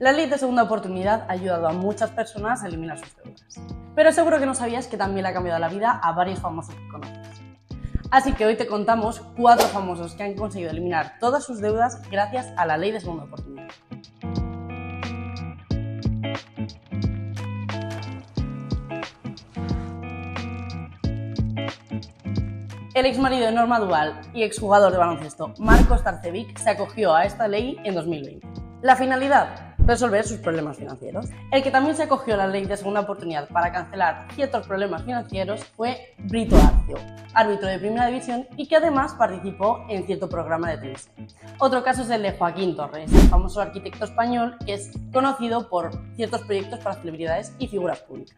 La ley de segunda oportunidad ha ayudado a muchas personas a eliminar sus deudas, pero seguro que no sabías que también le ha cambiado la vida a varios famosos que conoces. Así que hoy te contamos 4 famosos que han conseguido eliminar todas sus deudas gracias a la ley de segunda oportunidad. El exmarido de Norma Duval y exjugador de baloncesto Marcos Tarcevic se acogió a esta ley en 2020. La finalidad, resolver sus problemas financieros. El que también se acogió a la ley de segunda oportunidad para cancelar ciertos problemas financieros fue Brito Arceo, árbitro de primera división y que además participó en cierto programa de televisión. Otro caso es el de Joaquín Torres, el famoso arquitecto español que es conocido por ciertos proyectos para celebridades y figuras públicas.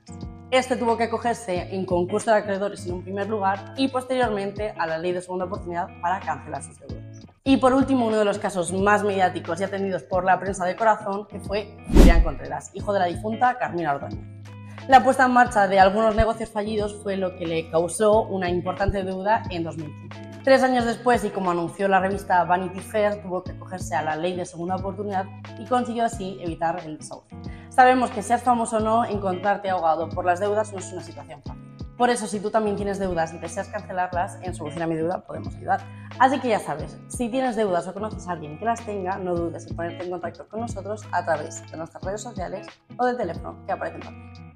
Este tuvo que acogerse en concurso de acreedores en un primer lugar y posteriormente a la ley de segunda oportunidad para cancelar sus deudas. Y por último, uno de los casos más mediáticos y atendidos por la prensa de corazón, que fue Julián Contreras, hijo de la difunta Carmen Ordoña. La puesta en marcha de algunos negocios fallidos fue lo que le causó una importante deuda en 2015. 3 años después, y como anunció la revista Vanity Fair, tuvo que acogerse a la ley de segunda oportunidad y consiguió así evitar el desahucio. Sabemos que seas famoso o no, encontrarte ahogado por las deudas no es una situación fácil. Por eso, si tú también tienes deudas y deseas cancelarlas, en Soluciona Mi Deuda podemos ayudar. Así que ya sabes, si tienes deudas o conoces a alguien que las tenga, no dudes en ponerte en contacto con nosotros a través de nuestras redes sociales o del teléfono que aparece en pantalla.